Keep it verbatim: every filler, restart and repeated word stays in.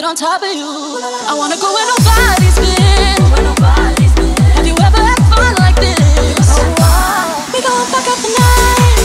sit on top of you. I wanna go where nobody's been. Have you ever had fun like this? Oh, wow. We gon' fuck up the night.